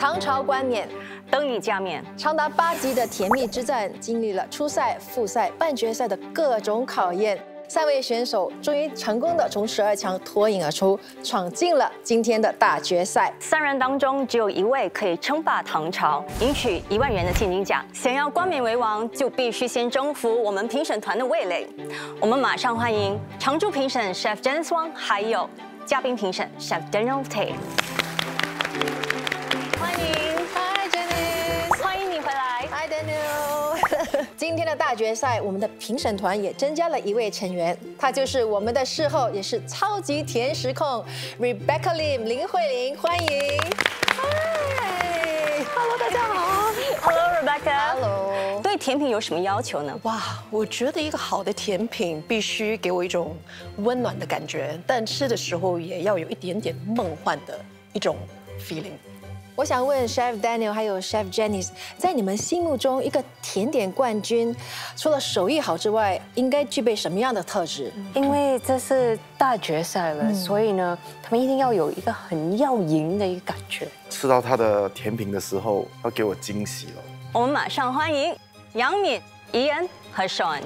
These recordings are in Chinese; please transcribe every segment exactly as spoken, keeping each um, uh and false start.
唐朝冠冕、灯影加冕，长达八集的甜蜜之战，经历了初赛、复赛、半决赛的各种考验，三位选手终于成功的从十二强脱颖而出，闯进了今天的大决赛。三人当中，只有一位可以称霸唐朝，赢取一万元的现金奖。想要冠冕为王，就必须先征服我们评审团的味蕾。我们马上欢迎常驻评审 Chef James Wong， 还有嘉宾评审 Chef Daniel Tay。 欢迎 ，Hi Janice， 欢迎你回来 ，Hi Daniel。今天的大决赛，我们的评审团也增加了一位成员，她就是我们的事后也是超级甜食控 Rebecca Lim 林慧玲，欢迎。Hi， Hello 大家好 ，Hello Rebecca。Hello。对甜品有什么要求呢？哇，我觉得一个好的甜品必须给我一种温暖的感觉，但吃的时候也要有一点点梦幻的一种 feeling。 我想问 Chef Daniel 还有 Chef Janice， 在你们心目中，一个甜点冠军，除了手艺好之外，应该具备什么样的特质？因为这是大决赛了，嗯、所以呢，他们一定要有一个很要赢的一个感觉。吃到他的甜品的时候，要给我惊喜了。我们马上欢迎杨敏、Ean 和 Shawn。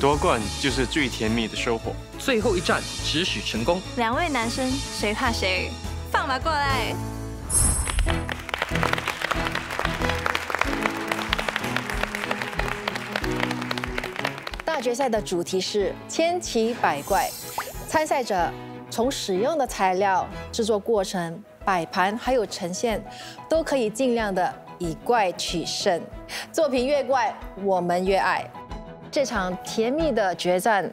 夺冠就是最甜蜜的收获。最后一战只许成功。两位男生谁怕谁？放马过来！大决赛的主题是千奇百怪，参赛者从使用的材料、制作过程、摆盘还有呈现，都可以尽量的以怪取胜。作品越怪，我们越爱。 这场甜蜜的决战，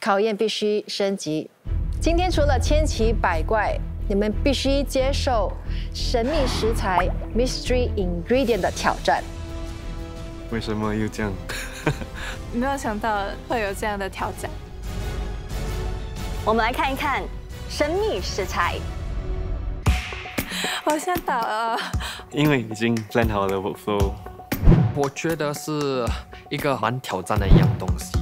考验必须升级。今天除了千奇百怪，你们必须接受神秘食材 （mystery ingredient） 的挑战。为什么又这样？没有想到会有这样的挑战。我们来看一看神秘食材。我想倒了。因为已经 plan 好了 workflow。 我觉得是一个蛮挑战的一样东西，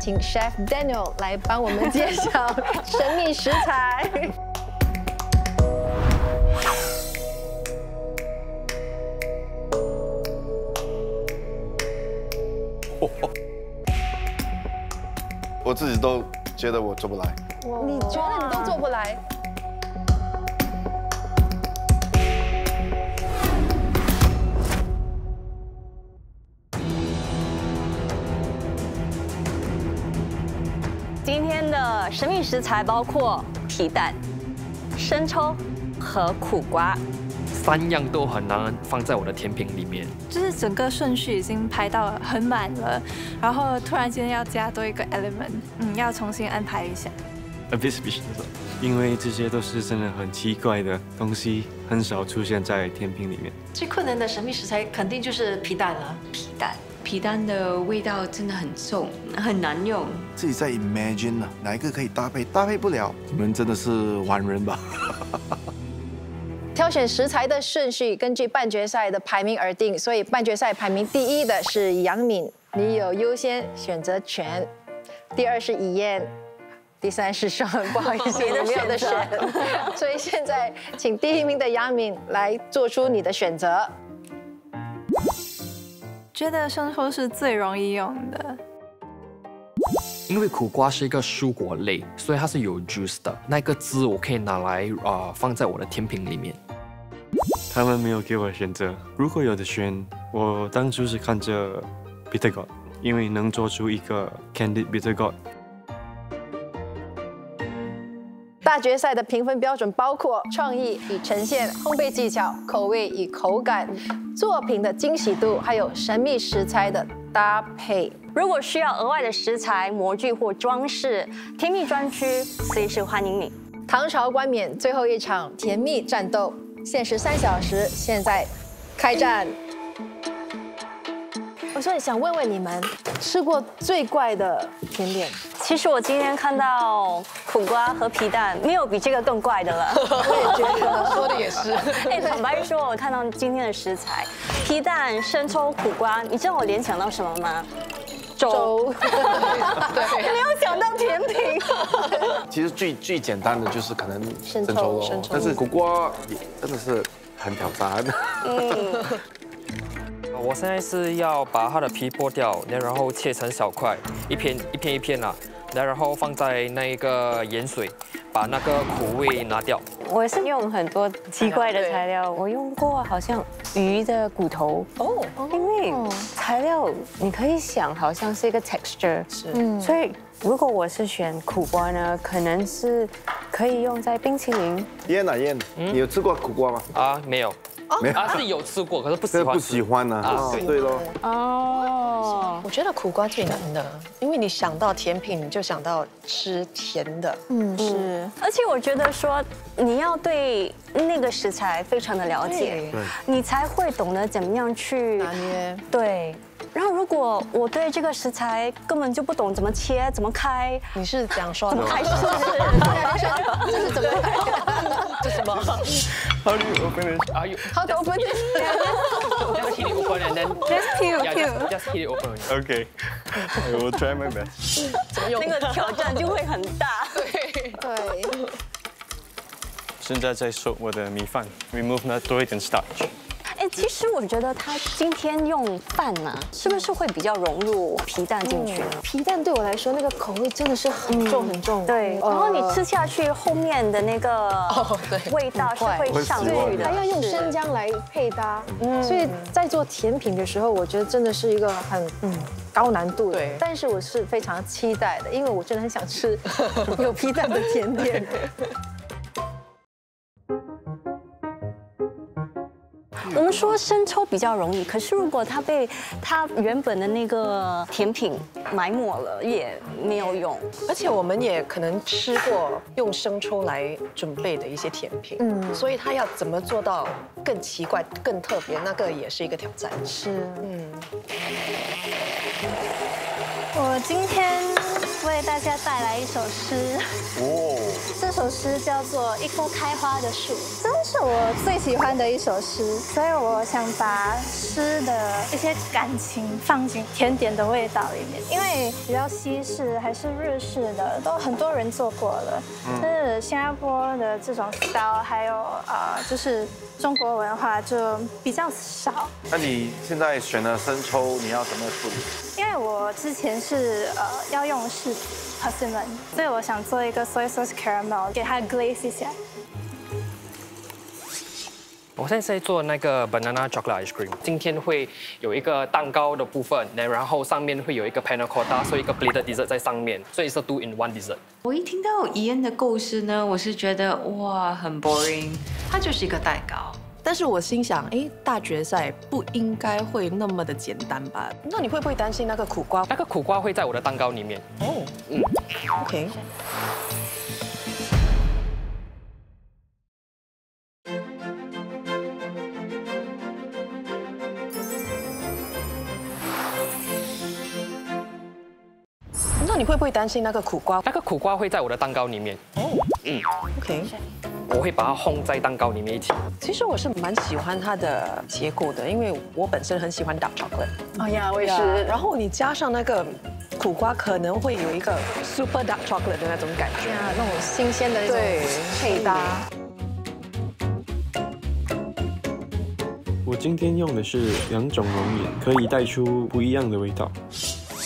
请 Chef Daniel 来帮我们介绍神秘食材。我自己都觉得我做不来。你觉得你都做不来？ 今天的神秘食材包括皮蛋、生抽和苦瓜，三样都很难放在我的甜品里面。就是整个顺序已经排到很满了，然后突然间要加多一个 element， 嗯，要重新安排一下。A bit special， 因为这些都是真的很奇怪的东西，很少出现在甜品里面。最困难的神秘食材肯定就是皮蛋了，皮蛋。 皮蛋的味道真的很重，很难用。自己在 imagine 呢，哪一个可以搭配？搭配不了，你们真的是完人吧？挑选食材的顺序根据半决赛的排名而定，所以半决赛排名第一的是杨敏，你有优先选择权；第二是Ean，第三是Shawn，不好意思，我没有得选。所以现在，请第一名的杨敏来做出你的选择。 觉得生抽是最容易用的，因为苦瓜是一个蔬果类，所以它是有 juice 的。那个汁我可以拿来啊、呃、放在我的甜品里面。他们没有给我选择，如果有的选，我当初是看着 bitter gourd， 因为能做出一个 candied bitter gourd。大决赛的评分标准包括创意与呈现、烘焙技巧、口味与口感。 作品的惊喜度，还有神秘食材的搭配。如果需要额外的食材、模具或装饰，甜蜜专区随时欢迎你。唐朝冠冕最后一场甜蜜战斗，限时三小时，现在开战。我所以想问问你们，吃过最怪的甜点？其实我今天看到苦瓜和皮蛋，没有比这个更怪的了。我也觉得，说的也是。哎，坦白说，我看到今天的食材，皮蛋、生抽、苦瓜，你知道我联想到什么吗？ 粥，对，没有想到甜品。其实最最简单的就是可能生抽咯，但是苦瓜也真的是很挑战。嗯，我现在是要把它的皮剥掉，然后切成小块，一片一片一片啦、啊，然后放在那个盐水，把那个苦味拿掉。我是用很多奇怪的材料，我用过好像鱼的骨头哦，因为。 材料你可以想，好像是一个 texture， 是，所以如果我是选苦瓜呢，可能是可以用在冰淇淋。Ean 啊 Ean， 你有吃过苦瓜吗？啊，没有，没有，是有吃过，可是不喜欢。不喜欢呢？啊，对咯。哦，我觉得苦瓜最难的，因为你想到甜品，你就想到吃甜的。嗯，是。而且我觉得说，你要对那个食材非常的了解，你才会懂得怎么样去拿捏。对。 然后，如果我对这个食材根本就不懂怎么切、怎么开，你是讲说怎么开是不是？这是怎么开？这什么 ？How do you open it? Are you? How to open it? Just hit it open and then just hit it. Just hit it open. Okay. I will try my best. 那个挑战就会很大。对对。现在在收我的米饭 ，remove 那多一点 starch。 哎，其实我觉得他今天用饭呢、啊，是不是会比较融入皮蛋进去呢？嗯、皮蛋对我来说，那个口味真的是很重很重。嗯、对，然后你吃下去后面的那个味道是会上去的，还要用生姜来配搭。嗯、所以在做甜品的时候，我觉得真的是一个很嗯高难度的。对，但是我是非常期待的，因为我真的很想吃有皮蛋的甜点。我们说生抽比较容易，可是如果它被它原本的那个甜品埋没了，也没有用。而且我们也可能吃过用生抽来准备的一些甜品，嗯，所以它要怎么做到更奇怪、更特别，那个也是一个挑战。是，嗯。我今天为大家带来一首诗，哦，这首诗叫做《一棵开花的树》。 是我最喜欢的一首诗，所以我想把诗的一些感情放进甜点的味道里面，因为比较西式还是日式的，都很多人做过了。但是新加坡的这种 style， 还有啊、呃，就是中国文化就比较少。那你现在选了生抽，你要怎么处理？因为我之前是呃要用是 persimmon， 所以我想做一个 soy sauce caramel， 给它 glaze 一下。 我现在在做那个 banana chocolate ice cream， 今天会有一个蛋糕的部分，然后上面会有一个 panna cotta， 所以一个 plated dessert 在上面，所以是 two in one dessert。我一听到 Ean 的构思呢，我是觉得哇，很 boring， 它就是一个蛋糕。但是我心想，哎，大决赛不应该会那么的简单吧？那你会不会担心那个苦瓜？那个苦瓜会在我的蛋糕里面。哦，嗯 ，OK。 你会不会担心那个苦瓜？那个苦瓜会在我的蛋糕里面。哦，嗯 ，OK， 我会把它烘在蛋糕里面一起。其实我是蛮喜欢它的结构的，因为我本身很喜欢 dark chocolate。哦呀，我也是。然后你加上那个苦瓜，可能会有一个 super dark chocolate 的那种感觉，那种新鲜的那种配搭。我今天用的是两种龙眼，可以带出不一样的味道。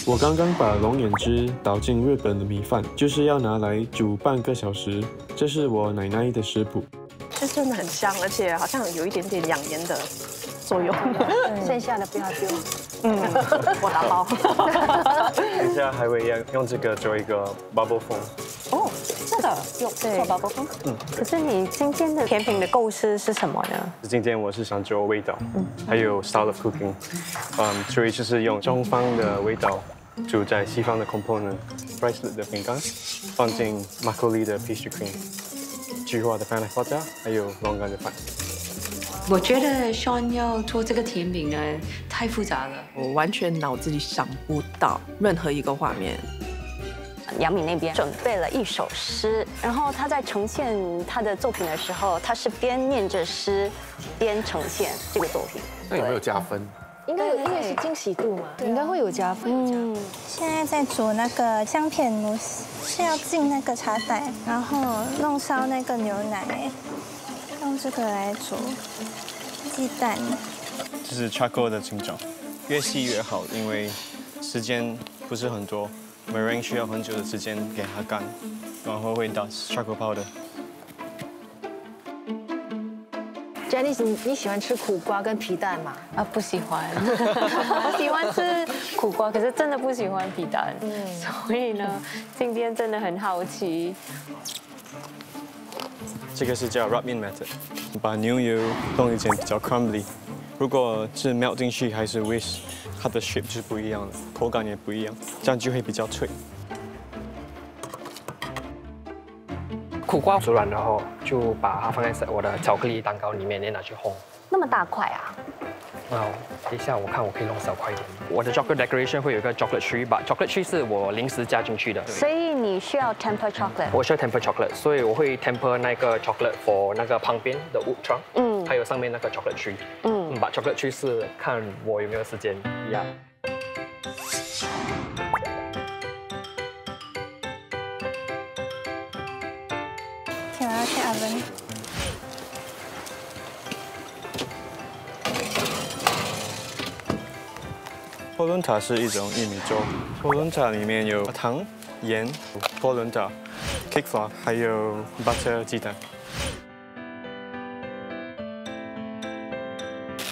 我刚刚把龙眼汁倒进日本的米饭，就是要拿来煮半个小时。这是我奶奶的食谱，这真的很香，而且好像有一点点养颜的作用。剩下的不要丢，嗯，我打包。等一下还会用用这个做一个 bubble foam。哦，这个用做 bubble foam。嗯。可是你今天的甜品的构思是什么呢？今天我是想做味道，嗯，还有 style of cooking， 嗯，所以就是用中方的味道。 煮在西方的 component， bracelet 的饼干，放进 macaroni 的 pastry cream， 菊花的 panna cotta， 还有龙眼的饭。我觉得 Shawn 要做这个甜品呢，太复杂了，我完全脑子里想不到任何一个画面。杨敏那边准备了一首诗，然后他在呈现他的作品的时候，他是边念着诗，边呈现这个作品。那有没有加分？应该有，因为是惊喜度嘛，应该会有加分。嗯，现在在煮那个香片慕斯，是要浸那个茶袋，然后弄烧那个牛奶，用这个来煮鸡蛋。就是 charcoal 的形状，越细越好，因为时间不是很多。 meringue 需要很久的时间给它干，然后会打 charcoal powder。Jenny， 你你喜欢吃苦瓜跟皮蛋吗？啊，不喜欢。我喜欢吃苦瓜，可是真的不喜欢皮蛋。嗯，所以呢，今天真的很好奇。这个是叫 wrap in method， 把牛油弄一点比较 crumbly。如果是 melt 进去还是 whisk。 它的 shape 是不一样的，口感也不一样，这样就会比较脆。苦瓜煮软，然后就把它放在我的巧克力蛋糕里面，拿去烘。那么大块啊？那等一下，我看我可以弄小块一点。我的 chocolate decoration 会有一个 chocolate tree 吧 ，chocolate tree 是我临时加进去的。所以你需要 temper chocolate。我需要 temper chocolate， 所以我会 temper 那个 chocolate for 那个旁边的 wood trunk， 嗯，还有上面那个 chocolate tree， 嗯。 把 chocolate 去试，看我有没有时间一样。我要去 oven。波伦塔是一种玉米粥，波伦塔里面有糖、盐、波伦塔、cake flour， 还有 butter 鸡蛋。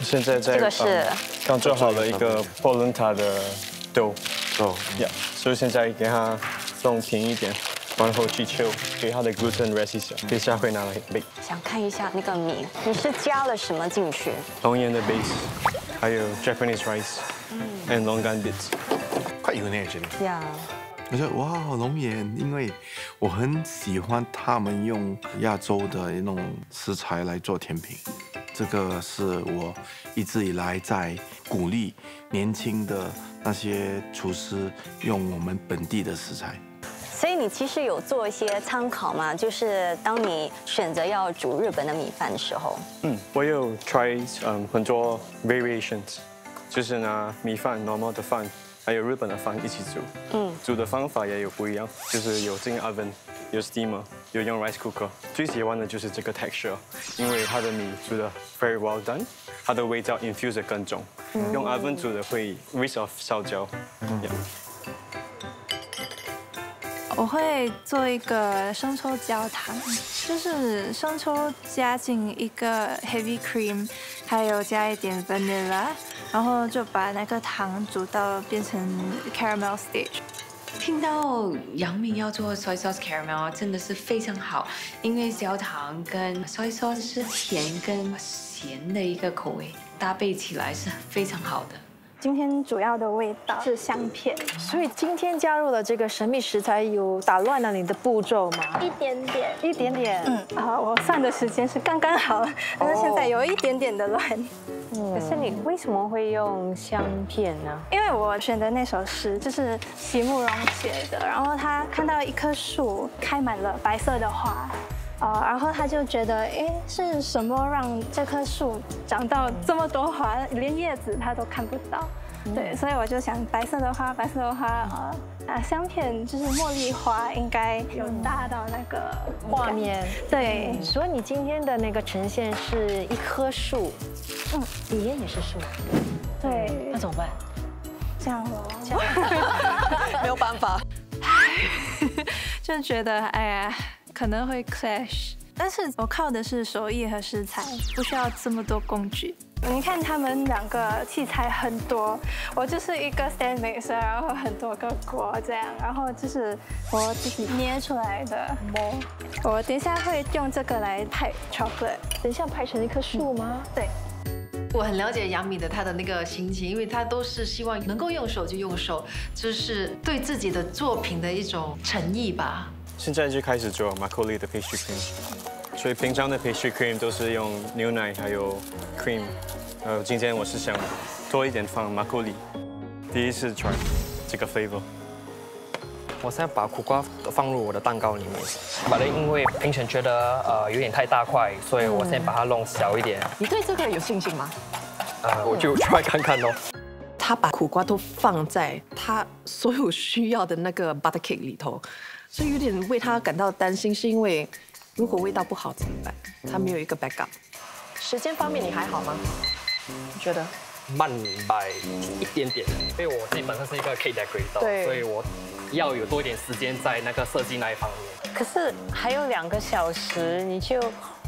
现在在这个是刚做好了一个波伦塔的豆哦，呀，所以现在给它弄平一点，然后去抽，给它的 gluten rest 一下，等下会拿来 bake。想看一下那个米，你是加了什么进去？龙眼的 base， 还有 Japanese rice， and 龙眼 bits。快有那些了。呀。 我说哇，龙眼，因为我很喜欢他们用亚洲的那种食材来做甜品，这个是我一直以来在鼓励年轻的那些厨师用我们本地的食材。所以你其实有做一些参考嘛？就是当你选择要煮日本的米饭的时候，嗯，我有 try 嗯很多 variations， 就是拿米饭 normal 的饭。 还有日本的饭一起煮，嗯，煮的方法也有不一样，就是有进 oven， 有 steamer， 有用 rice cooker。最喜欢的就是这个 texture， 因为它的米煮的 very well done， 它的味道 infuse 的更重。嗯、用 oven 煮的会 risk of 烧焦。嗯、我会做一个生抽焦糖，就是生抽加进一个 heavy cream， 还有加一点 vanilla。 然后就把那个糖煮到变成 caramel stage。听到杨敏要做 soy sauce caramel， 真的是非常好，因为焦糖跟 soy sauce 是甜跟咸的一个口味，搭配起来是非常好的。今天主要的味道是香片，所以今天加入了这个神秘食材，有打乱了你的步骤吗？一点点，一点点。嗯，啊，我算的时间是刚刚好，但是现在有一点点的乱。 可是你为什么会用香片呢？因为我选的那首诗就是席慕容写的，然后他看到一棵树开满了白色的花，呃，然后他就觉得，哎，是什么让这棵树长到这么多花，连叶子他都看不到？对，所以我就想，白色的花，白色的花，啊啊，香片就是茉莉花，应该有搭到那个画面。对，所以你今天的那个呈现是一棵树。 嗯，里面也是树，对，那怎么办？这样咯，这样没有办法，就觉得哎呀，可能会 clash， 但是我靠的是手艺和食材，不需要这么多工具。你看他们两个器材很多，我就是一个 stand mixer， 然后很多个锅这样，然后就是我自己捏出来的模。我等一下会用这个来派 chocolate， 等一下派成一棵树吗？对。 我很了解杨敏的她的那个心情，因为她都是希望能够用手就用手，就是对自己的作品的一种诚意吧。现在就开始做马克利的 pastry cream， 所以平常的 pastry cream 都是用牛奶还有 cream， 呃，今天我是想多一点放马克利，第一次 try 这个 flavor。我现在把苦瓜放入我的蛋糕里面，把它因为平时觉得呃有点太大块，所以我先把它弄小一点。嗯、你对这个有信心吗？呃，我就try看看咯。他把苦瓜都放在他所有需要的那个 butter cake 里头，所以有点为他感到担心，是因为如果味道不好怎么办？他没有一个 backup。时间方面你还好吗？你觉得？ 慢摆一点点，因为我自己本身是一个 cake decorator， 所以我要有多一点时间在那个设计那一方面。可是还有两个小时，你就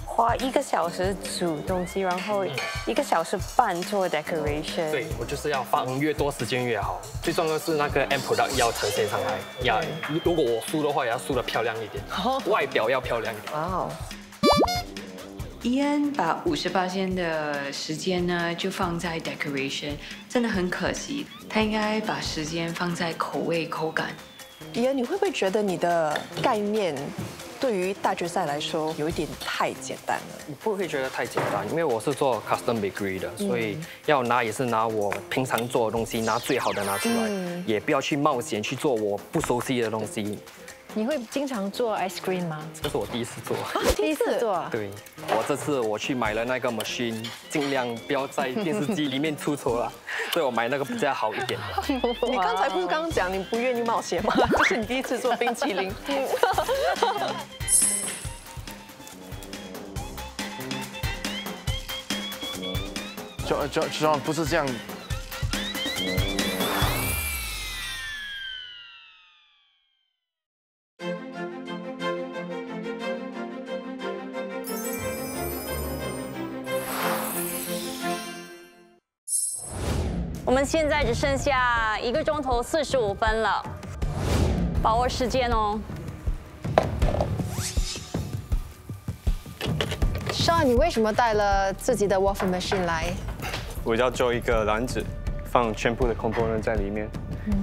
花一个小时煮东西，然后一个小时半做 decoration。对，我就是要放越多时间越好，最重要是那个 end product 要呈现上来呀。如果我梳的话，也要梳得漂亮一点，外表要漂亮一点。哇。 Ean 把五十巴仙的时间呢，就放在 decoration， 真的很可惜。他应该把时间放在口味、口感。Ean， 你会不会觉得你的概念对于大决赛来说有一点太简单了？你不会觉得太简单，因为我是做 custom bakery 的，所以要拿也是拿我平常做的东西，拿最好的拿出来，嗯、也不要去冒险去做我不熟悉的东西。 你会经常做 ice cream 吗？这是我第一次做，啊、第一次做。对，我这次我去买了那个 machine， 尽量不要在电视机里面出错了，所以我买那个比较好一点的。你刚才不是刚刚讲你不愿意冒险吗？这是你第一次做冰淇淋。John John John 不是这样。 我们现在只剩下一个钟头四十五分了，把握时间哦。Shawn， 你为什么带了自己的 waffle machine 来？我要做一个篮子，放全部的 component 在里面。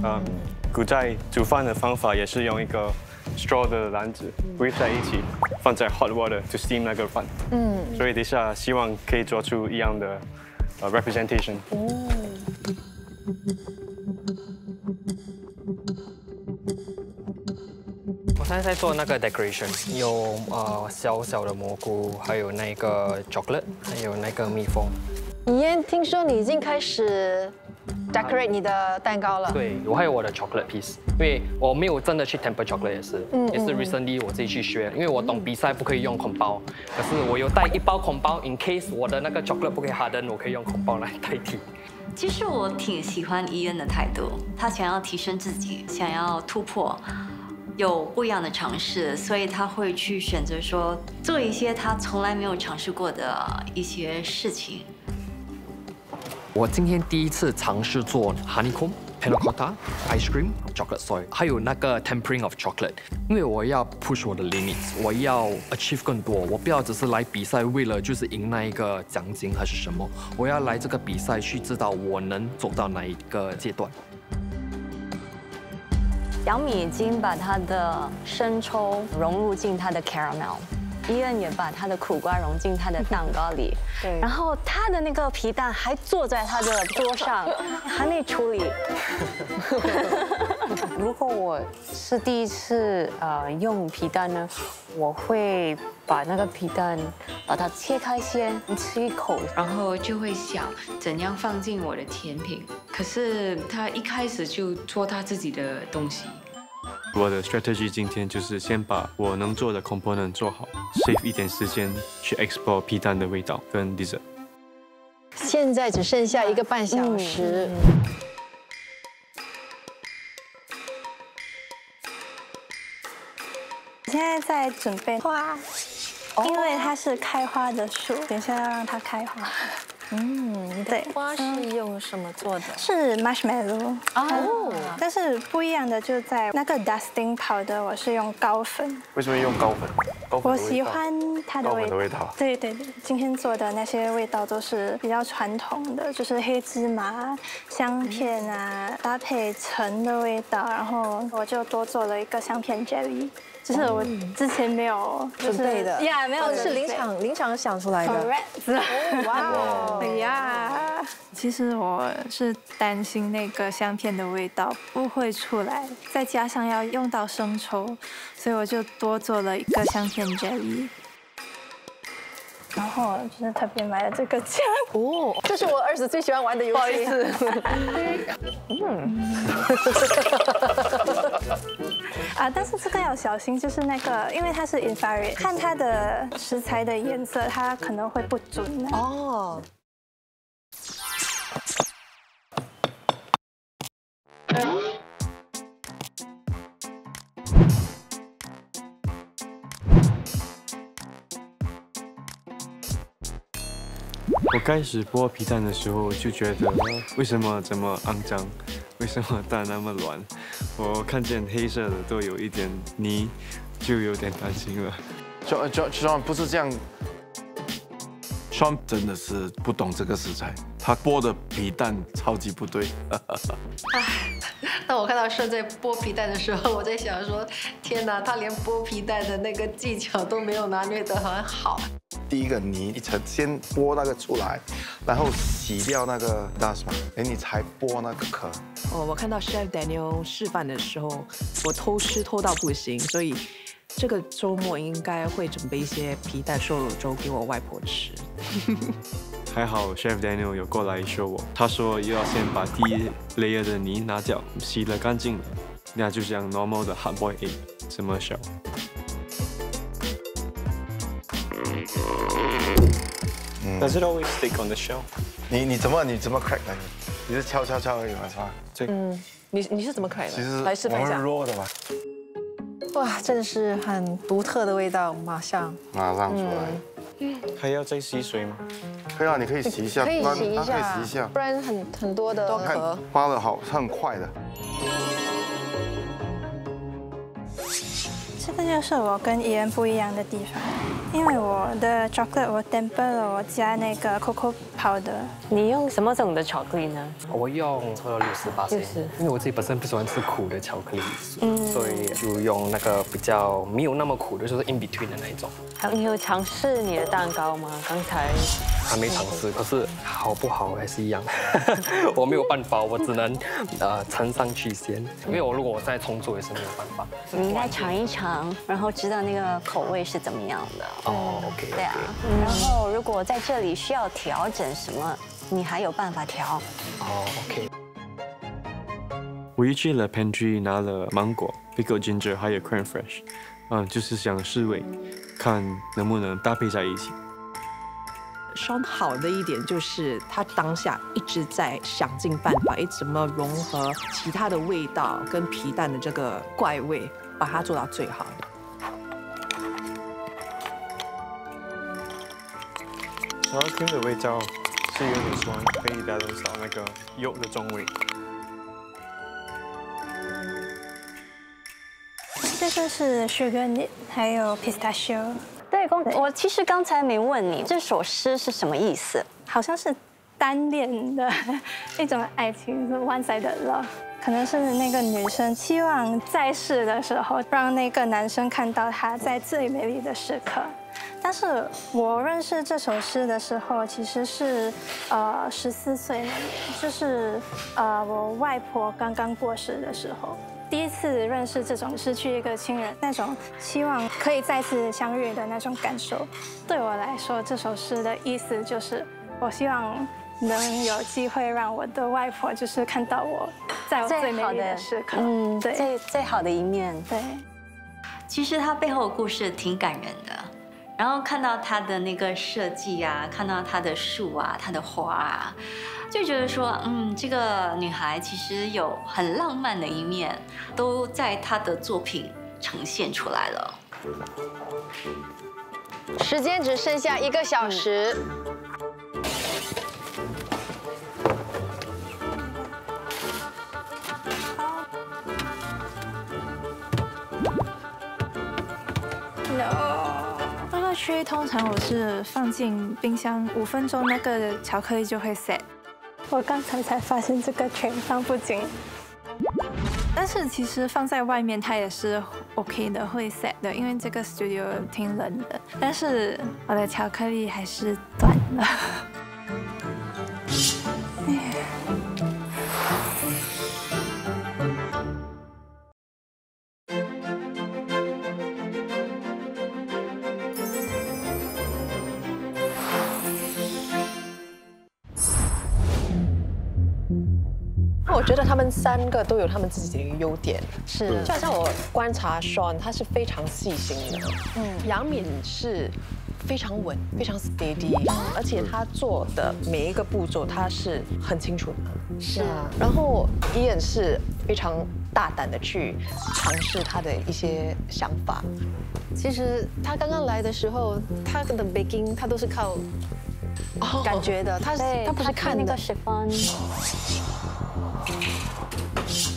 嗯，古代煮饭的方法也是用一个 straw 的篮子 weave 在一起，放在 hot water to steam 那个饭。嗯，所以等下希望可以做出一样的呃 representation。嗯。 我现在在做那个 decoration， 有呃小小的蘑菇，还有那个 chocolate， 还有那个蜜蜂。Ean， 听说你已经开始 decorate 你的蛋糕了？对，我还有我的 chocolate piece， 因为我没有真的去 temper chocolate 也是，嗯嗯也是 recently 我自己去学，因为我懂比赛不可以用空包，可是我有带一包空包 ，in case 我的那个 chocolate 不可以 harden， 我可以用空包来代替。 其实我挺喜欢Ean的态度，他想要提升自己，想要突破，有不一样的尝试，所以他会去选择说做一些他从来没有尝试过的一些事情。我今天第一次尝试做 honeycomb panna cotta ice cream chocolate soy， 还有那个 tempering of chocolate， 因为我要 push 我的 limits， 我要 achieve 更多，我不要只是来比赛为了就是赢那一个奖金还是什么，我要来这个比赛去知道我能走到哪一个阶段。杨米已经把他的生抽融入进他的 caramel。 Ean 也把他的苦瓜融进他的蛋糕里，对，然后他的那个皮蛋还坐在他的桌上，还没处理。如果我是第一次呃用皮蛋呢，我会把那个皮蛋把它切开先吃一口，然后就会想怎样放进我的甜品。可是他一开始就做他自己的东西。 我的 strategy 今天就是先把我能做的 component 做好 ，save 一点时间去 explore 皮蛋的味道跟 dessert。现在只剩下一个半小时。嗯嗯、现在在准备花，因为它是开花的树，等一下要让它开花。嗯，你的花是用什么做的？是 marshmallow 哦，但是不一样的就在那个 dusting powder， 我是用高粉。为什么用高粉？高粉我喜欢它的味道。高粉的味道。对对对，今天做的那些味道都是比较传统的，就是黑芝麻、香片啊，搭配橙的味道，然后我就多做了一个香片 jelly。 就是我之前没有准备的，呀，没有，是临场临场想出来的。哇，哎呀，其实我是担心那个香片的味道不会出来，再加上要用到生抽，所以我就多做了一个香片 jelly。 然后就是特别买了这个酱哦，这是我儿子最喜欢玩的游戏。不好意思，嗯，啊，但是这个要小心，就是那个，因为它是 infrared， 看它的食材的颜色，它可能会不准哦。嗯 我开始剥皮蛋的时候，就觉得为什么这么肮脏，为什么蛋那么软？我看见黑色的都有一点泥，就有点担心了。Shawn Shawn 不是这样 ，Shawn 真的是不懂这个食材，他剥的皮蛋超级不对。当我看到Shawn在剥皮蛋的时候，我在想说，天哪，他连剥皮蛋的那个技巧都没有拿捏得很好。 第一个泥一层先剥那个出来，然后洗掉那个 dust 嘛，哎，你才剥那个壳。哦，我看到 Chef Daniel 示范的时候，我偷吃偷到不行，所以这个周末应该会准备一些皮蛋瘦肉粥给我外婆吃。还好 Chef Daniel 有过来说我，他说要先把第一 layer 的泥拿掉，洗了干净了，那就像 normal 的 hard boiled egg 这么小。 Does it always stick on the shell？ 你你怎么你怎么 crack 的？你是敲敲敲而已嘛，是吧？这嗯，你你是怎么 crack 的？其实来示范一下。raw 的嘛。哇，真的是很独特的味道，马上马上出来。还要再吸水吗？可以啊，你可以洗一下，可以洗一下，可以洗一下，不然很很多的壳。发的好，很快的。 这个就是我跟 Ean 不一样的地方，因为我的 chocolate 我 temper 了，我加那个 cocoa powder。你用什么种的巧克力呢？我用差不多六十八%，因为我自己本身不喜欢吃苦的巧克力，嗯，所以就用那个比较没有那么苦的，就是 in between 的那一种。你有尝试你的蛋糕吗？刚才还没尝试，可是好不好还是一样，我没有办法，我只能呃呈上去先，因为我如果我再重做也是没有办法。你应该尝一尝。 然后知道那个口味是怎么样的哦 ，OK， 对啊。然后如果在这里需要调整什么，你还有办法调。哦 ，OK。我一去了 pantry 拿了芒果、pickled ginger 还有 crème fraîche， 嗯，就是想试味，看能不能搭配在一起。Shawn 好的一点就是他当下一直在想尽办法，哎，怎么融合其他的味道跟皮蛋的这个怪味。 把它做到最好。然后 cream 的味道是有点酸，可以 balance 到那个 yolk 的重味。这就是 sugar nib 还有 pistachio。对，公，我其实刚才没问你，这首诗是什么意思？好像是单恋的一种爱情 ，one-sided love。 可能是那个女生期望在世的时候，让那个男生看到她在最美丽的时刻。但是我认识这首诗的时候，其实是呃十四岁那年，就是呃我外婆刚刚过世的时候，第一次认识这种失去一个亲人那种希望可以再次相遇的那种感受。对我来说，这首诗的意思就是我希望。 能有机会让我的外婆就是看到我在我最美丽的时刻，嗯，对，最最好的一面，对。其实它背后的故事挺感人的，然后看到它的那个设计啊，看到它的树啊，它的花啊，就觉得说，嗯，这个女孩其实有很浪漫的一面，都在她的作品呈现出来了。时间只剩下一个小时。嗯 那个区通常我是放进冰箱五分钟，那个巧克力就会 set。我刚才才发现这个全放不进，但是其实放在外面它也是 OK 的，会 set 的，因为这个 studio 挺冷的。但是我的巧克力还是断了。哎，我觉得他们三个都有他们自己的优点，是就好像我观察 Shawn， 他是非常细心的，嗯，杨敏是非常稳、非常 steady， 而且他做的每一个步骤他是很清楚的，是啊。然后 Ean 是非常大胆的去尝试他的一些想法。其实他刚刚来的时候，他的 baking 他都是靠感觉的，他他不是看那个 chiffon。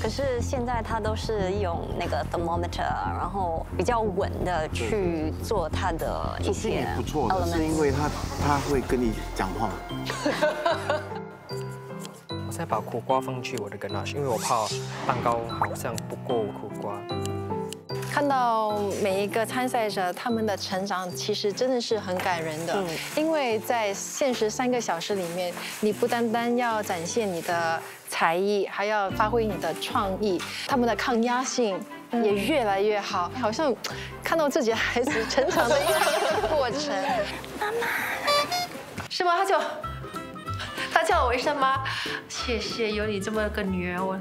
可是现在他都是用那个 thermometer， 然后比较稳的去做他的一些。不错的是因为他他会跟你讲话。我现在把苦瓜放去我的 ganache， 因为我怕蛋糕好像不够苦瓜。看到每一个参赛者他们的成长，其实真的是很感人的。嗯、因为在限时三个小时里面，你不单单要展现你的才艺，还要发挥你的创意，他们的抗压性也越来越好。嗯、好像看到自己孩子成长的一个过程。妈妈，是吗？他就他叫我一声妈，谢谢有你这么个女儿，我。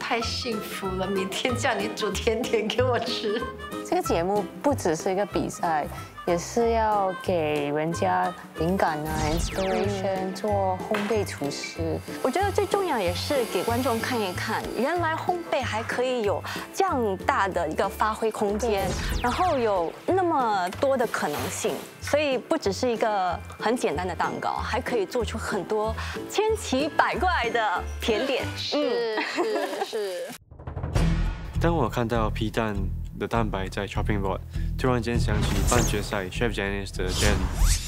太幸福了！每天叫你煮甜点给我吃。这个节目不只是一个比赛，也是要给人家灵感啊 ，inspiration， 做烘焙厨师。我觉得最重要也是给观众看一看，原来烘焙还可以有这样大的一个发挥空间，然后有那么多的可能性。所以不只是一个很简单的蛋糕，还可以做出很多千奇百怪的甜点。是是是。 当我看到皮蛋的蛋白在 chopping board， 突然间想起半决赛 Chef James 的 jelly，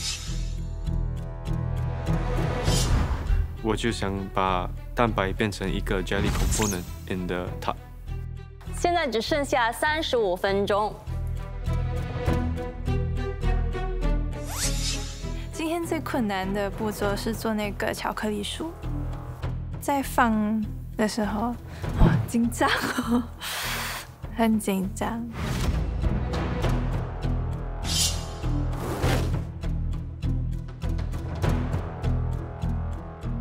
我就想把蛋白变成一个 jelly component in the top。现在只剩下三十五分钟。今天最困难的步骤是做那个巧克力酥，在放。 的时候，哇，紧张哦，很紧张。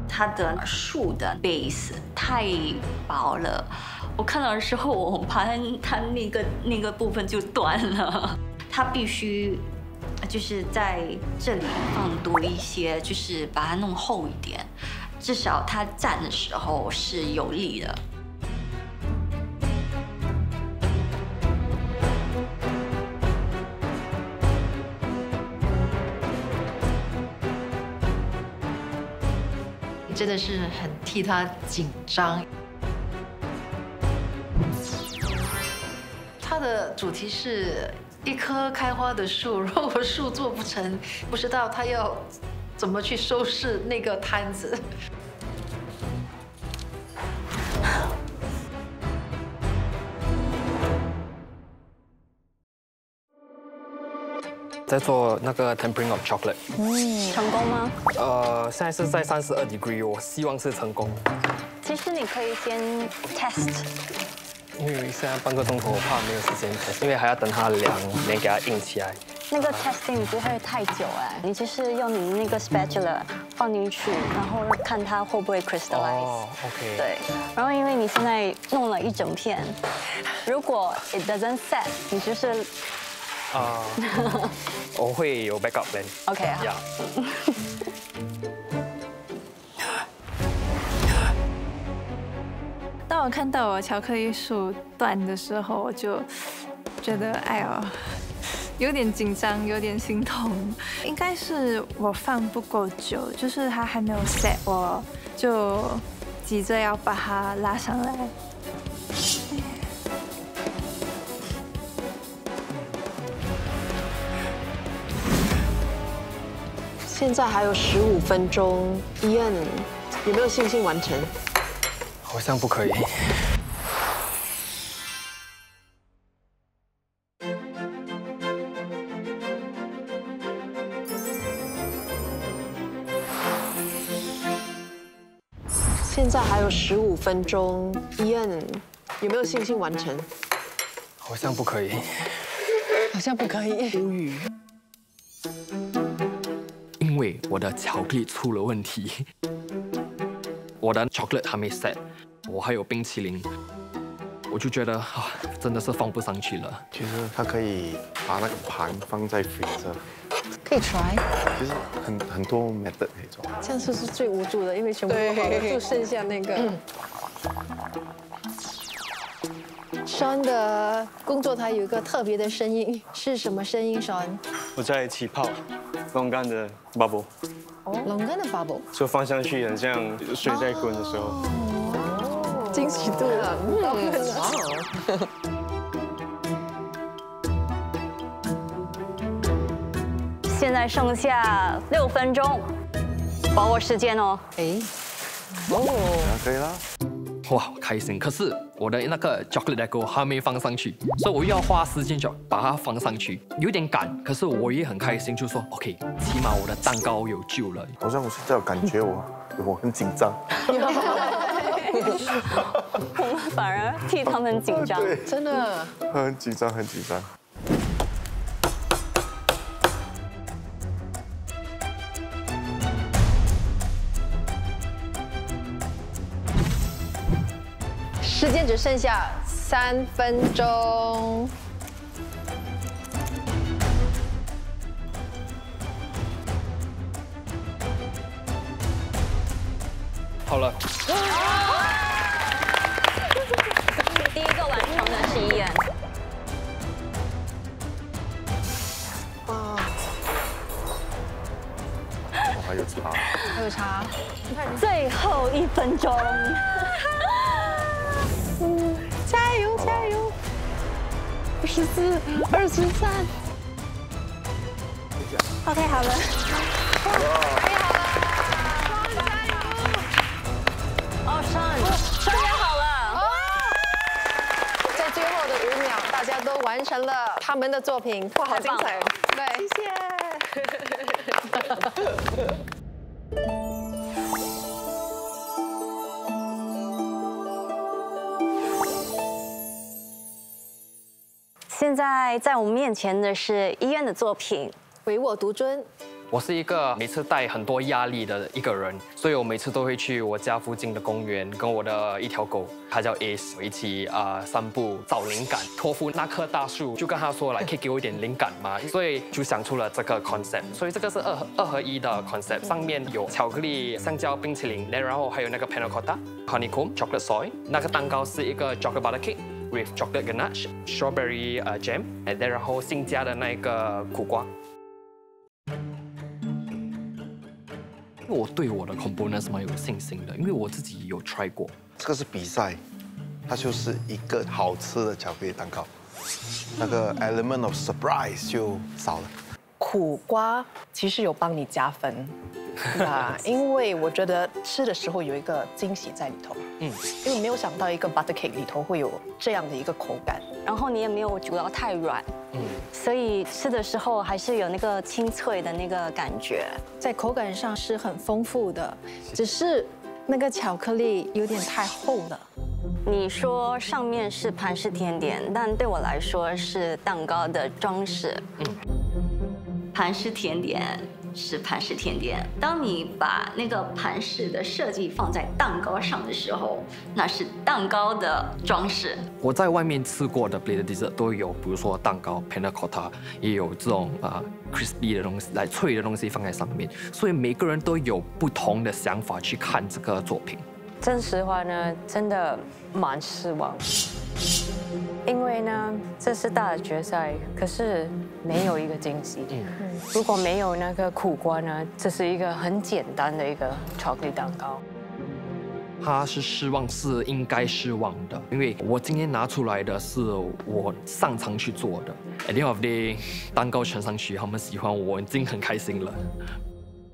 它的树的 base 太薄了，我看到的时候，我怕它那个那个部分就断了。它必须就是在这里放多一些，就是把它弄厚一点。 至少它站的时候是有力的。真的是很替他紧张。它的主题是一棵开花的树，如果树做不成，不知道它要。 怎么去收拾那个摊子？在做那个 tempering of chocolate， 嗯，成功吗？呃，现在是在三十二 degree， 我希望是成功。其实你可以先 test， 因为现在半个钟头，我怕没有时间 test， 因为还要等它凉，先给它硬起来。 那个 testing 不会太久哎，你就是用你那个 spatula 放进去，然后看它会不会 crystallize。哦 ，OK。对，然后因为你现在弄了一整片，如果 it doesn't set， 你就是啊，我会有 backup plan。OK 啊。当我看到我巧克力树断的时候，我就觉得哎呦。 有点紧张，有点心痛，应该是我放不够久，就是它还没有 set， 我就急着要把它拉上来。现在还有十五分钟 ，Ean 有没有信心完成？好像不可以。 现在还有十五分钟 ，Ean 有没有信心完成？好像不可以，好像不可以。无语，因为我的巧克力出了问题，我的 chocolate 还没 set，我还有冰淇淋，我就觉得啊，真的是放不上去了。其实它可以把那个盘放在 freezer， 可以 try。其实很很多 method 可以做。这样是不是最无助的？因为全部都好了，就剩下那个。Shawn 的工作台有一个特别的声音，是什么声音 ？Shawn， 我在起泡龙干的 bubble。哦，龙干的 bubble。就放上去，很像水在滚的时候。哦，惊喜度了，高分了。哇哦！现在剩下六分钟，把握时间哦。哎，哦，可以啦。 哇，开心！可是我的那个 chocolate egg 还没放上去，所以我又要花时间就把它放上去，有点赶。可是我也很开心，就说 OK， 起码我的蛋糕有救了。好像我现在有感觉我，我很紧张。我们反而替他们紧张，真的。很紧张，很紧张。时间只剩下三分钟。好了。第一个完成的是Ean。哇！还有茶。还有茶。最后一分钟。 加油加油！二十四，二十三。OK， 好了。太好了！Shawn加油！哦 ，Shawn， Shawn也好了。在最后的五秒，大家都完成了他们的作品，哇，好精彩！对，谢谢。 现在在我们面前的是Ean的作品，唯我独尊。我是一个每次带很多压力的一个人，所以我每次都会去我家附近的公园，跟我的一条狗，它叫 Ace， 一起啊、呃、散步找灵感。托付那棵大树，就跟他说了，可以给我一点灵感吗？所以就想出了这个 concept。所以这个是二二合一的 concept， 上面有巧克力、香蕉、冰淇淋，然后还有那个 panna cotta、honeycomb、chocolate soy。那个蛋糕是一个 chocolate butter cake。 with chocolate ganache, strawberry jam, and then 然后新加的那个苦瓜。我对我的 components 蛮有信心的，因为我自己有 try 过。这个是比赛，它就是一个好吃的巧克力蛋糕，那个 element of surprise 就少了。苦瓜其实有帮你加分。 啊，因为我觉得吃的时候有一个惊喜在里头，嗯，因为没有想到一个 butter cake 里头会有这样的一个口感，然后你也没有煮到太软，嗯，所以吃的时候还是有那个清脆的那个感觉，在口感上是很丰富的，只是那个巧克力有点太厚了。你说上面是盘式甜点，但对我来说是蛋糕的装饰，嗯，盘式甜点。 是盘式甜点。当你把那个盘式的设计放在蛋糕上的时候，那是蛋糕的装饰。我在外面吃过的 plated dessert 都有，比如说蛋糕 panna cotta， 也有这种啊 crispy 的东西，来脆的东西放在上面。所以每个人都有不同的想法去看这个作品。真实话呢，真的蛮失望，因为呢这是大决赛，可是。 没有一个惊喜。如果没有那个苦瓜呢？这是一个很简单的一个巧克力蛋糕。他是失望，是应该失望的，因为我今天拿出来的是我擅长去做的。At the end of the day， 蛋糕呈上去，他们喜欢我已经很开心了。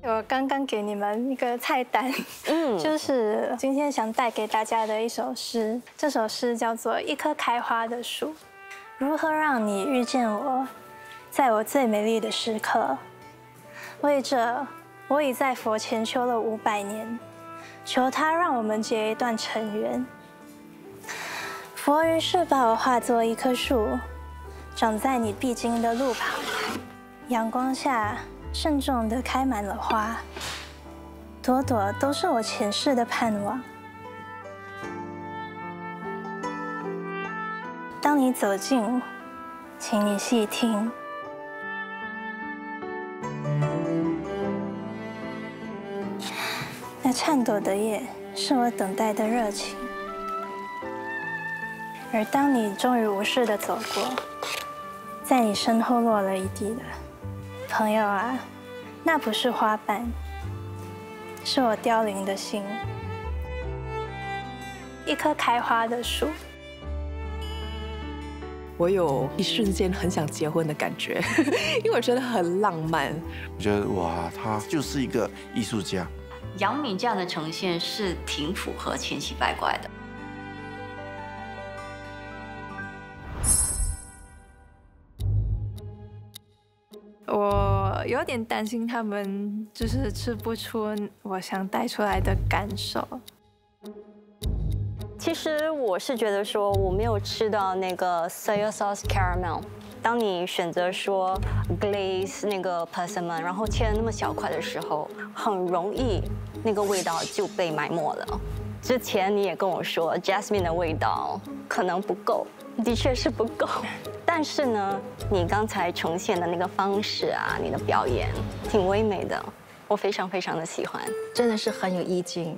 我刚刚给你们一个菜单，嗯，就是今天想带给大家的一首诗。这首诗叫做《一棵开花的树》，如何让你遇见我？ 在我最美丽的时刻，为这，我已在佛前修了五百年，求他让我们结一段尘缘。佛于是把我化作一棵树，长在你必经的路旁，阳光下慎重地开满了花，朵朵都是我前世的盼望。当你走近，请你细听。 那颤抖的夜，是我等待的热情。而当你终于无视的走过，在你身后落了一地的，朋友啊，那不是花瓣，是我凋零的心。一棵开花的树。我有一瞬间很想结婚的感觉，因为我觉得很浪漫。我觉得哇，他就是一个艺术家。 杨敏这样的呈现是挺符合千奇百怪的。我有点担心他们就是吃不出我想带出来的感受。其实我是觉得说我没有吃到那个 soy sauce caramel。 当你选择说 glaze 那个 persimmon， 然后切了那么小块的时候，很容易那个味道就被埋没了。之前你也跟我说 jasmine 的味道可能不够，的确是不够。但是呢，你刚才呈现的那个方式啊，你的表演挺唯美的，我非常非常的喜欢，真的是很有意境。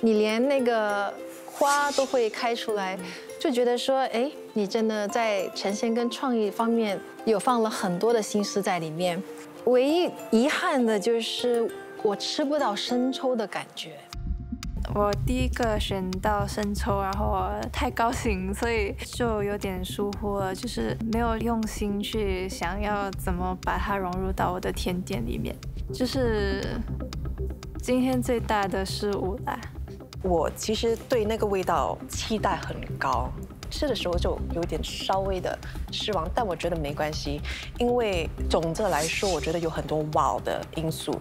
你连那个花都会开出来。 就觉得说，哎，你真的在呈现跟创意方面有放了很多的心思在里面。唯一遗憾的就是我吃不到生抽的感觉。我第一个选到生抽，然后我太高兴，所以就有点疏忽了，就是没有用心去想要怎么把它融入到我的甜点里面，就是今天最大的失误啦。 我其实对那个味道期待很高，吃的时候就有点稍微的失望，但我觉得没关系，因为总的来说，我觉得有很多 wow 的因素。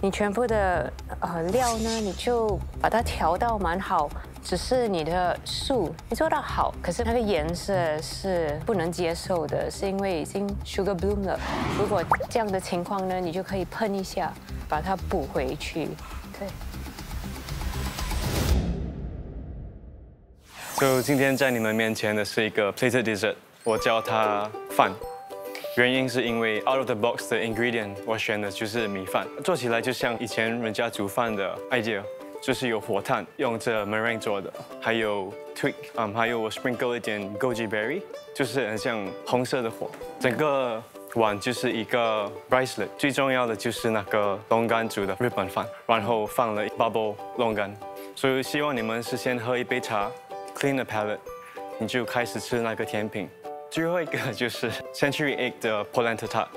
你全部的呃料呢，你就把它调到蛮好，只是你的素你做到好，可是那个颜色是不能接受的，是因为已经 sugar bloom 了。如果这样的情况呢，你就可以喷一下，把它补回去。对。 就今天在你们面前的是一个 plated dessert， 我叫它饭，原因是因为 out of the box 的 ingredient 我选的就是米饭，做起来就像以前人家煮饭的 idea， 就是有火炭，用这 meringue 做的，还有 twig， 嗯，还有我 sprinkle 一点 goji berry， 就是很像红色的火，整个碗就是一个 bracelet， 最重要的就是那个龙肝煮的日本饭，然后放了 bubble 龙肝，所以希望你们是先喝一杯茶。 Clean the palate， 你就开始吃那个甜品。最后一个就是 Century Egg 的 polenta tart，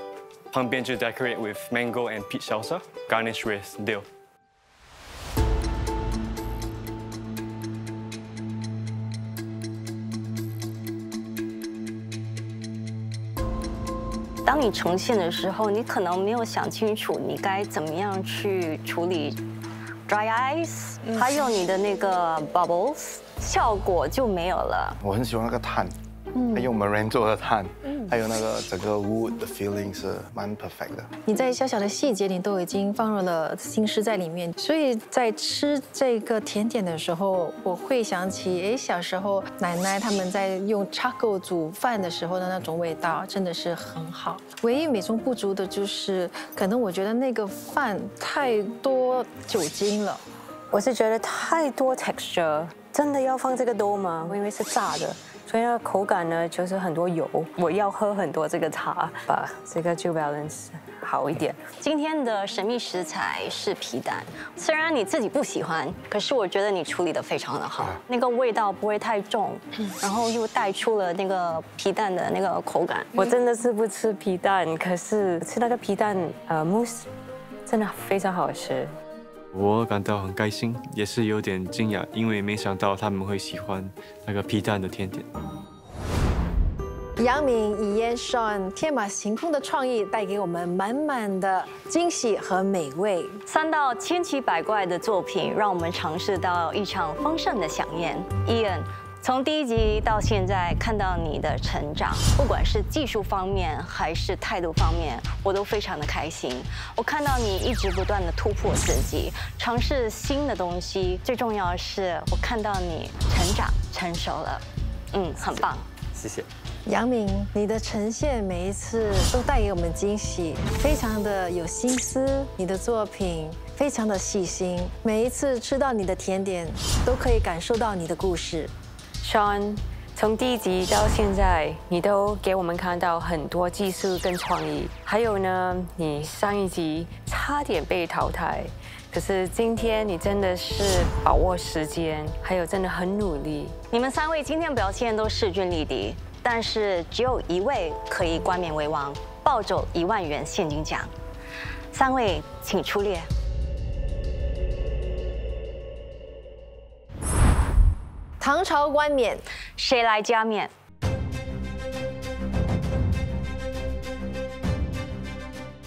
旁边就 decorate with mango and peach salsa, garnish with dill。当你呈现的时候，你可能没有想清楚你该怎么样去处理 dry ice， 还有你的那个 bubbles。 效果就没有了。我很喜欢那个碳，嗯，还有 meringue 做的碳，嗯，还有那个整个 wood 的 feeling 是蛮 perfect 的。你在小小的细节里都已经放入了心思在里面，所以在吃这个甜点的时候，我会想起，哎，小时候奶奶他们在用 charcoal 煮饭的时候的那种味道，真的是很好。唯一美中不足的就是，可能我觉得那个饭太多酒精了。我是觉得太多 texture。 真的要放这个多吗？因为是炸的，所以那个口感呢就是很多油。我要喝很多这个茶，把这个就 balance 好一点。今天的神秘食材是皮蛋，虽然你自己不喜欢，可是我觉得你处理得非常的好，那个味道不会太重，然后又带出了那个皮蛋的那个口感。我真的是不吃皮蛋，可是吃那个皮蛋呃 mousse 真的非常好吃。 我感到很开心，也是有点惊讶，因为没想到他们会喜欢那个皮蛋的甜点。杨敏、Ean、Shawn 天马行空的创意带给我们满满的惊喜和美味，三道千奇百怪的作品让我们尝试到一场丰盛的飨宴。Ean， 从第一集到现在，看到你的成长，不管是技术方面还是态度方面，我都非常的开心。我看到你一直不断的突破自己，尝试新的东西。最重要的是，我看到你成长成熟了，嗯，很棒。谢谢。杨明，你的呈现每一次都带给我们惊喜，非常的有心思，你的作品非常的细心，每一次吃到你的甜点，都可以感受到你的故事。Shawn， 从第一集到现在，你都给我们看到很多技术跟创意，还有呢，你上一集差点被淘汰。 可是今天你真的是把握时间，还有真的很努力。你们三位今天表现都势均力敌，但是只有一位可以冠冕为王，抱走一万元现金奖。三位请出列。唐朝冠冕，谁来加冕？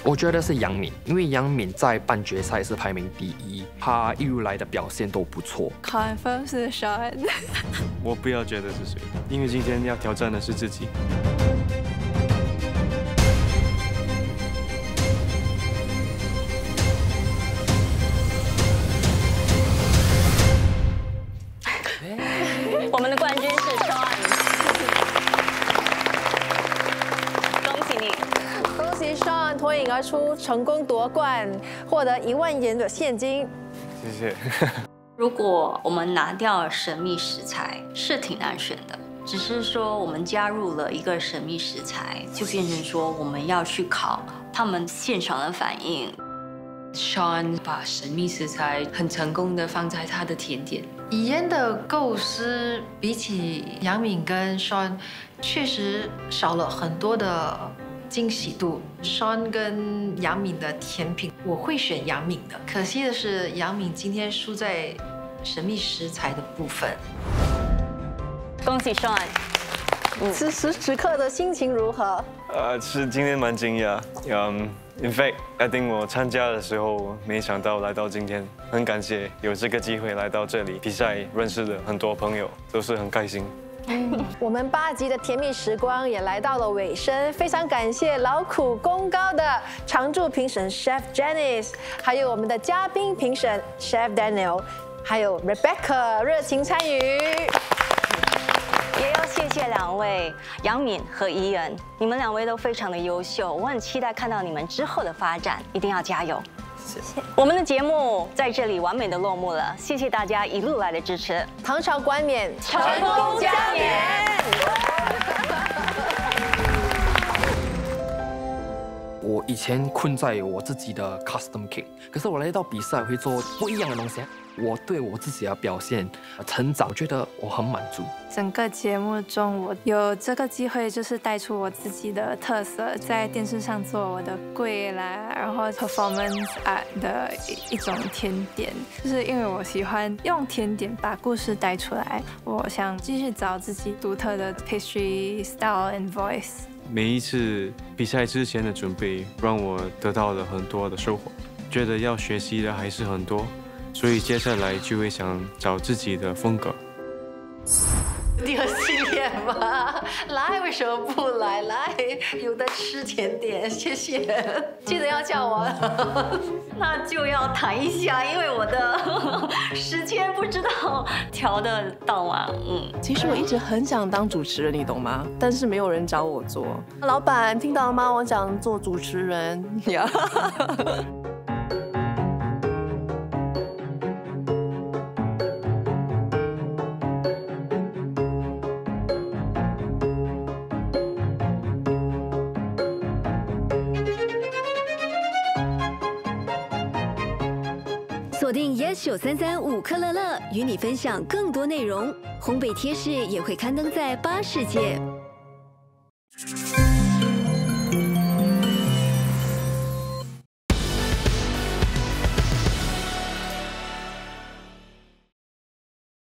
我觉得是杨敏，因为杨敏在半决赛是排名第一，她一路来的表现都不错。Confirm 是 Shawn。我不要觉得是谁，因为今天要挑战的是自己。我们的冠军是 Shawn， 恭喜你！ Shawn 脱颖而出，成功夺冠，获得一万元的现金。谢谢。如果我们拿掉神秘食材，是挺难选的。只是说我们加入了一个神秘食材，就变成说我们要去考他们现场的反应。Shawn 把神秘食材很成功的放在他的甜点。Ean 的构思比起杨敏跟 Shawn， 确实少了很多的。 惊喜度 ，Shawn 跟杨敏的甜品，我会选杨敏的。可惜的是，杨敏今天输在神秘食材的部分。恭喜 Shawn！ 此时此刻的心情如何？呃，是今天蛮惊讶。嗯 ，In fact，I think 我参加的时候没想到来到今天，很感谢有这个机会来到这里比赛，认识了很多朋友，都是很开心。 我们八集的甜蜜时光也来到了尾声，非常感谢劳苦功高的常驻评审 Chef Janice， 还有我们的嘉宾评审 Chef Daniel， 还有 Rebecca 热情参与。也要谢谢两位杨敏和 Ean， 你们两位都非常的优秀，我很期待看到你们之后的发展，一定要加油。 谢谢。我们的节目在这里完美的落幕了，谢谢大家一路来的支持。唐朝冠冕，成功加冕。 我以前困在我自己的 custom cake， 可是我来到比赛会做不一样的东西。我对我自己的表现成长，觉得我很满足。整个节目中，我有这个机会，就是带出我自己的特色，在电视上做我的柜啦，然后 performance art 的一种甜点，就是因为我喜欢用甜点把故事带出来。我想继续找自己独特的 pastry style and voice。 每一次比赛之前的准备，让我得到了很多的收获，觉得要学习的还是很多，所以接下来就会想找自己的风格。第二系列嘛，来为什么不来？来，有的吃甜点，谢谢。记得要叫我，那就要谈一下，因为我的时间不知道调得到啊。嗯，其实我一直很想当主持人，你懂吗？但是没有人找我做。老板听到了吗？我想做主持人。锁定 yes 九三三五克乐乐，与你分享更多内容。烘焙贴士也会刊登在八世界。